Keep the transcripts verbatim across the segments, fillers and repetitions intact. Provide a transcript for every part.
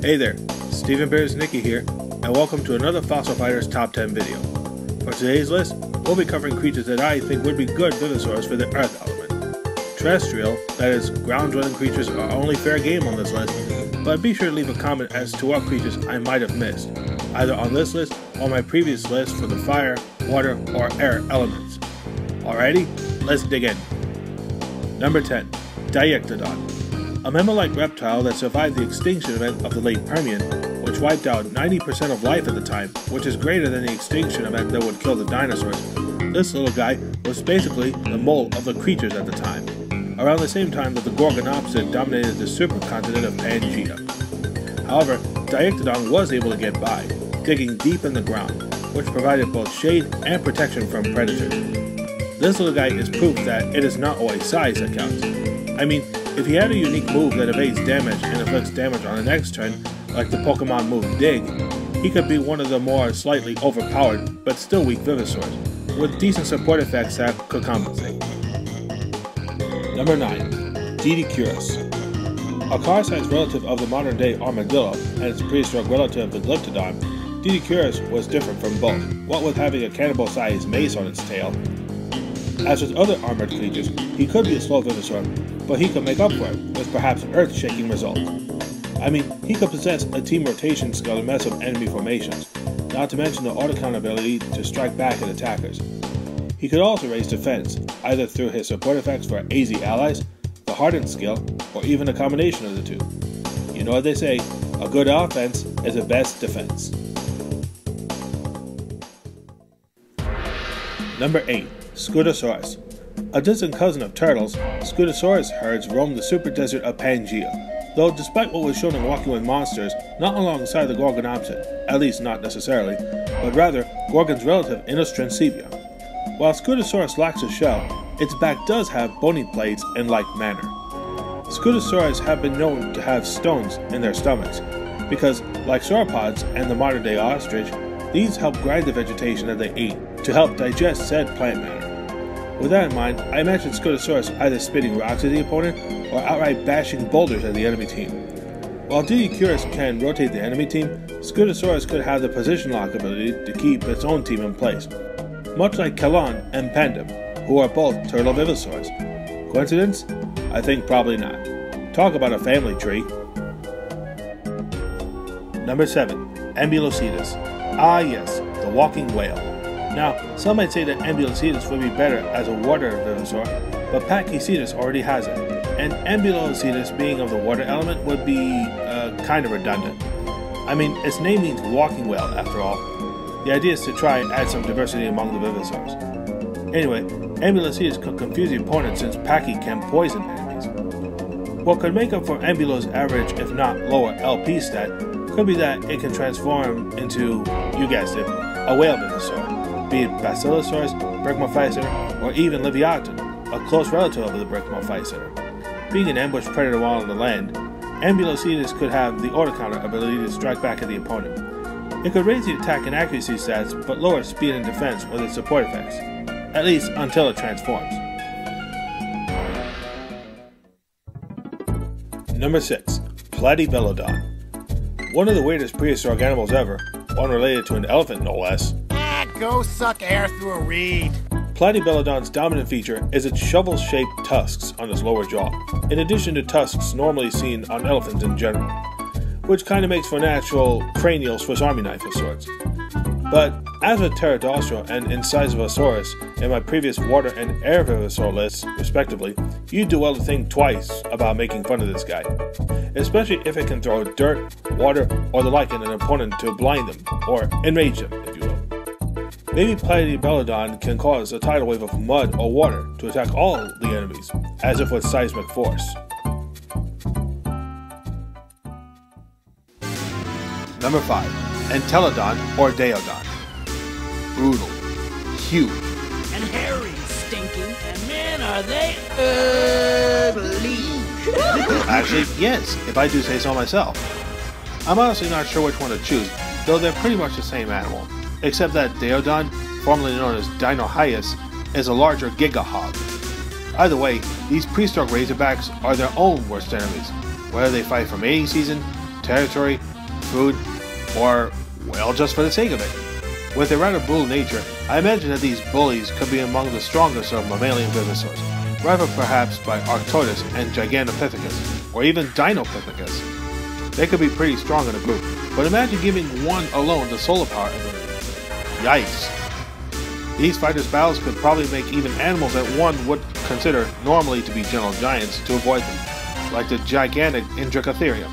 Hey there, Stephen Bereznicki here, and welcome to another Fossil Fighters Top ten video. For today's list, we'll be covering creatures that I think would be good Vivosaurs for the Earth element. Terrestrial, that is, ground-dwelling creatures are only fair game on this list, but be sure to leave a comment as to what creatures I might have missed, either on this list or my previous list for the fire, water, or air elements. Alrighty, let's dig in. Number ten. Diictodon. A mammal-like reptile that survived the extinction event of the late Permian, which wiped out ninety percent of life at the time, which is greater than the extinction event that would kill the dinosaurs. This little guy was basically the mole of the creatures at the time, around the same time that the Gorgonopsid dominated the supercontinent of Pangaea. However, Diictodon was able to get by, digging deep in the ground, which provided both shade and protection from predators. This little guy is proof that it is not always size that counts. I mean, if he had a unique move that evades damage and inflicts damage on the next turn, like the Pokemon move Dig, he could be one of the more slightly overpowered but still weak Vivosaurs, with decent support effects that could compensate. Number nine. Doedicurus. A car-sized relative of the modern-day armadillo and its prehistoric relative the Glyptodon, Doedicurus was different from both, what with having a cannibal-sized mace on its tail. As with other armored creatures, he could be a slow Vivosaur, but he could make up for it with perhaps earth-shaking results. I mean, he could possess a team rotation skill to mess up enemy formations, not to mention the auto-count ability to strike back at attackers. He could also raise defense, either through his support effects for A Z allies, the hardened skill, or even a combination of the two. You know what they say, a good offense is the best defense. Number eight. Scutosaurus. A distant cousin of turtles, Scutosaurus herds roamed the super desert of Pangaea, though despite what was shown in Walking with Monsters, not alongside the Gorgonopsid, at least not necessarily, but rather Gorgon's relative Innostrancebia. While Scutosaurus lacks a shell, its back does have bony plates in like manner. Scutosaurus have been known to have stones in their stomachs, because, like sauropods and the modern day ostrich, these help grind the vegetation that they eat to help digest said plant matter. With that in mind, I imagine Scutosaurus either spitting rocks at the opponent or outright bashing boulders at the enemy team. While Doedicurus can rotate the enemy team, Scutosaurus could have the position lock ability to keep its own team in place, much like Kelon and Pandem, who are both turtle Vivosaurs. Coincidence? I think probably not. Talk about a family tree. Number seven. Ambulocetus. Ah yes, the walking whale. Now, some might say that Ambulocetus would be better as a water Vivosaur, but Pachycetus already has it, and Ambulocetus being of the water element would be, uh, kind of redundant. I mean, its name means walking whale, after all. The idea is to try and add some diversity among the Vivosaurs. Anyway, Ambulocetus could confuse the opponent since Pachy can poison enemies. What could make up for Ambulo's average, if not lower, L P stat could be that it can transform into, you guessed it, a whale Vivosaur, be it Basilosaurus, Brygmophyseter, or even Livyatan, a close relative of the Brygmophyseter. Being an ambush predator while on the land, Ambulocetus could have the auto-counter ability to strike back at the opponent. It could raise the attack and accuracy stats, but lower speed and defense with its support effects, at least until it transforms. Number six. Platybelodon. One of the weirdest prehistoric animals ever, one related to an elephant no less. Go suck air through a reed. Platybelodon's dominant feature is its shovel-shaped tusks on its lower jaw, in addition to tusks normally seen on elephants in general, which kind of makes for an actual cranial Swiss Army knife of sorts. But as with Pterodaustro and Incisivosaurus in my previous water and air Vivosaur lists, respectively, you do well to think twice about making fun of this guy, especially if it can throw dirt, water, or the like at an opponent to blind them, or enrage them, if you will. Maybe Platybelodon can cause a tidal wave of mud or water to attack all the enemies, as if with seismic force. Number five. Entelodon or Deodon. Brutal, huge, and hairy, stinking, and man are they ugly. Actually, yes, if I do say so myself. I'm honestly not sure which one to choose, though they're pretty much the same animal. Except that Deodon, formerly known as Dinohyus, is a larger gigahog. Either way, these prehistoric Razorbacks are their own worst enemies, whether they fight for mating season, territory, food, or, well, just for the sake of it. With their rather brutal nature, I imagine that these bullies could be among the strongest of mammalian vivosaurs, rivaled perhaps by Arctotus and Gigantopithecus, or even Dinopithecus. They could be pretty strong in a group, but imagine giving one alone the solar power ability. Yikes! These fighters' battles could probably make even animals that one would consider normally to be gentle giants to avoid them, like the gigantic Indricotherium.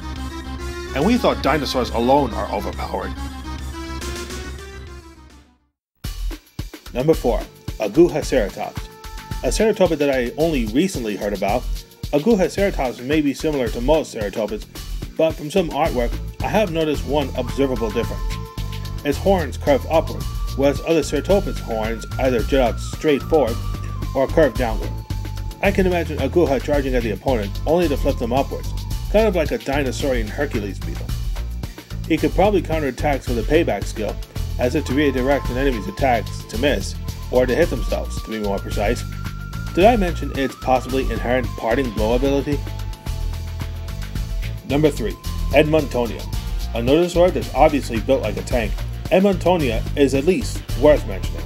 And we thought dinosaurs alone are overpowered. Number four. Aguja Ceratops. A ceratopid that I only recently heard about, Aguja Ceratops may be similar to most ceratopids, but from some artwork I have noticed one observable difference. Its horns curve upward, whereas other ceratopids' horns either jut out straight forward or curve downward. I can imagine Aguja charging at the opponent only to flip them upwards, kind of like a dinosaurian Hercules beetle. He could probably counter attacks with a payback skill, as if to redirect an enemy's attacks to miss, or to hit themselves, to be more precise. Did I mention its possibly inherent parting blow ability? Number three. Edmontonia. A notosaur that's obviously built like a tank, Edmontonia is at least worth mentioning.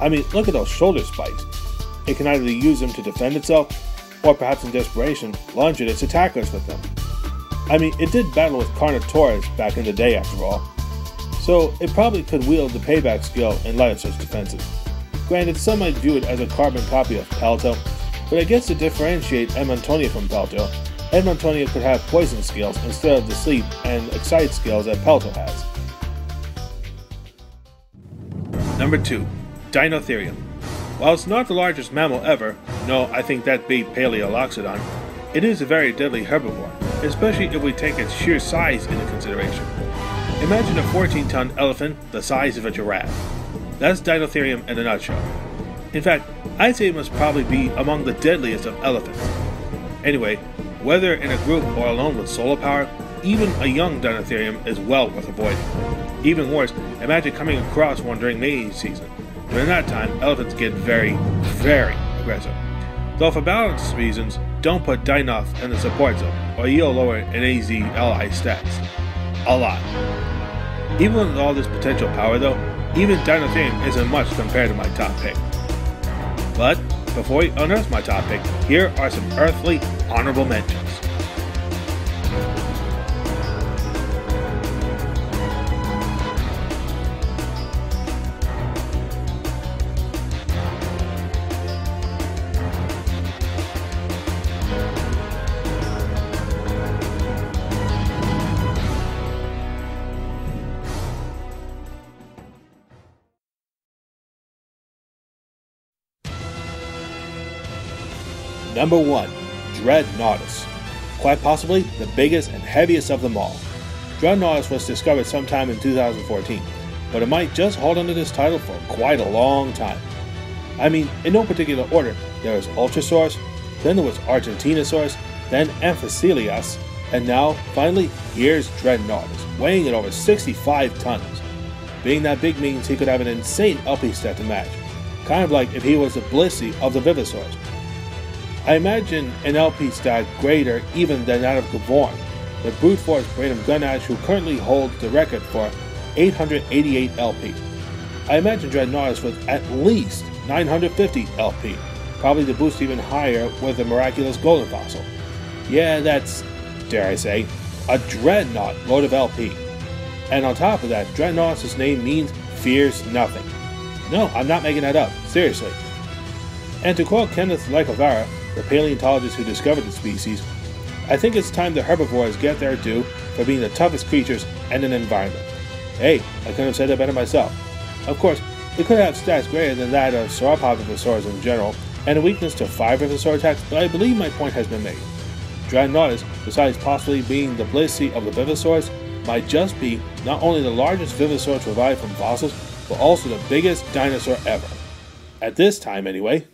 I mean, look at those shoulder spikes. It can either use them to defend itself, or perhaps in desperation, lunge at its attackers with them. I mean, it did battle with Carnotaurus back in the day after all, so it probably could wield the payback skill in light of such defenses. Granted, some might view it as a carbon copy of Pelto, but I guess to differentiate Edmontonia from Pelto, Edmontonia could have poison skills instead of the sleep and excite skills that Pelto has. Number two. Dinotherium. While it's not the largest mammal ever, no, I think that beat Paleoloxodon, it is a very deadly herbivore, especially if we take its sheer size into consideration. Imagine a fourteen ton elephant the size of a giraffe. That's Dinotherium in a nutshell. In fact, I'd say it must probably be among the deadliest of elephants. Anyway, whether in a group or alone with solar power, even a young Dinotherium is well worth avoiding. Even worse, imagine coming across one during mating season. During that time, elephants get very, very aggressive. Though for balance reasons, don't put Dinoth in the support zone, or you'll lower an A Z ally stats. A lot. Even with all this potential power though, even Dinotherium isn't much compared to my top pick. But before we unearth my top pick, here are some earthly honorable mentions. Number one. Dreadnoughtus. Quite possibly the biggest and heaviest of them all. Dreadnoughtus was discovered sometime in two thousand fourteen, but it might just hold onto this title for quite a long time. I mean, in no particular order, there was Ultrasaurus, then there was Argentinosaurus, then Amphicelios, and now, finally, here's Dreadnoughtus, weighing at over sixty-five tons. Being that big means he could have an insane uppy stat to match, kind of like if he was the Blissey of the Vivosaurs. I imagine an L P stat greater even than that of Gavorn, the brute force brain of Gunnash who currently holds the record for eight hundred eighty-eight L P. I imagine Dreadnoughtus with at least nine hundred fifty L P, probably to boost even higher with the miraculous golden fossil. Yeah, that's, dare I say, a dreadnought load of L P. And on top of that, Dreadnoughtus' name means fears nothing. No, I'm not making that up, seriously. And to quote Kenneth Lecovara, the paleontologist who discovered the species, I think it's time the herbivores get their due for being the toughest creatures in an environment. Hey, I couldn't have said that better myself. Of course, they could have stats greater than that of sauropodosaurs in general, and a weakness to five-rivosaur attacks, but I believe my point has been made. Dreadnoughtus, besides possibly being the Blissey of the Vivosaurs, might just be not only the largest Vivosaur survived from fossils, but also the biggest dinosaur ever. At this time, anyway.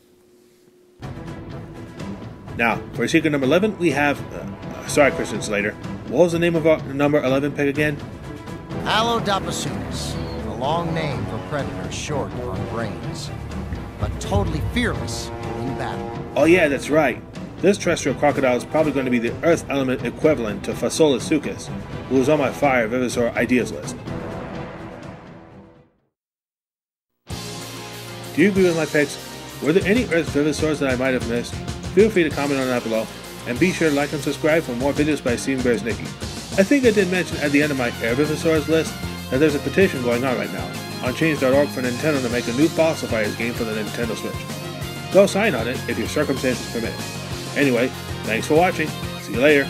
Now, for secret number eleven, we have... Uh, sorry, Christian Slater. What was the name of our number eleven pick again? Allodopacutus, a long name for predators short on brains, but totally fearless in battle. Oh yeah, that's right. This terrestrial crocodile is probably going to be the earth element equivalent to Fossilsuchus, who was on my fire Vivosaur ideas list. Do you agree with my picks? Were there any earth Vivosaurs that I might have missed? Feel free to comment on that below, and be sure to like and subscribe for more videos by Stephen Bereznicki. I think I did mention at the end of my Air Vivosaurs list that there's a petition going on right now on change dot org for Nintendo to make a new Fossil Fighters game for the Nintendo Switch. Go sign on it if your circumstances permit. Anyway, thanks for watching, see you later.